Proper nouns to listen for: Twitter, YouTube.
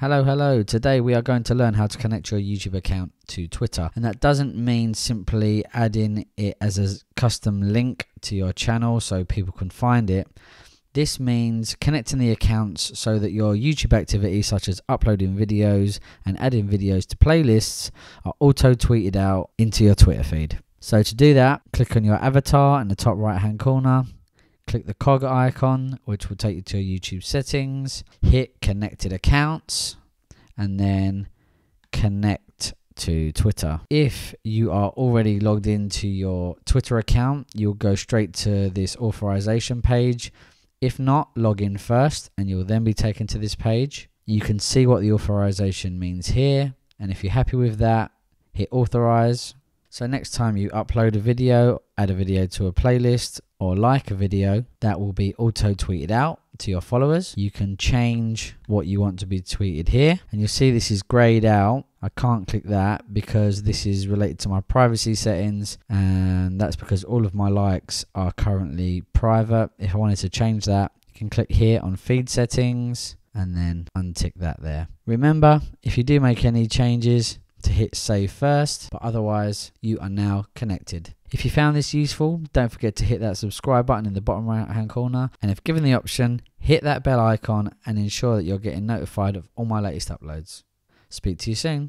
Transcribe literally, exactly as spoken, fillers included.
Hello, hello. Today we are going to learn how to connect your YouTube account to Twitter. And that doesn't mean simply adding it as a custom link to your channel so people can find it. This means connecting the accounts so that your YouTube activities such as uploading videos and adding videos to playlists are auto-tweeted out into your Twitter feed. So to do that, click on your avatar in the top right-hand corner. Click the cog icon, which will take you to your YouTube settings. Hit connected accounts and then connect to Twitter. If you are already logged into your Twitter account, you'll go straight to this authorization page. If not, log in first and you'll then be taken to this page. You can see what the authorization means here. And if you're happy with that, hit authorize. So next time you upload a video, add a video to a playlist, or like a video, that will be auto-tweeted out to your followers. You can change what you want to be tweeted here. And you'll see this is grayed out. I can't click that because this is related to my privacy settings, and that's because all of my likes are currently private. If I wanted to change that, you can click here on feed settings and then untick that there. Remember, if you do make any changes, to hit save first, but otherwise you are now connected. If you found this useful, don't forget to hit that subscribe button in the bottom right hand corner, and if given the option, hit that bell icon and ensure that you're getting notified of all my latest uploads. Speak to you soon.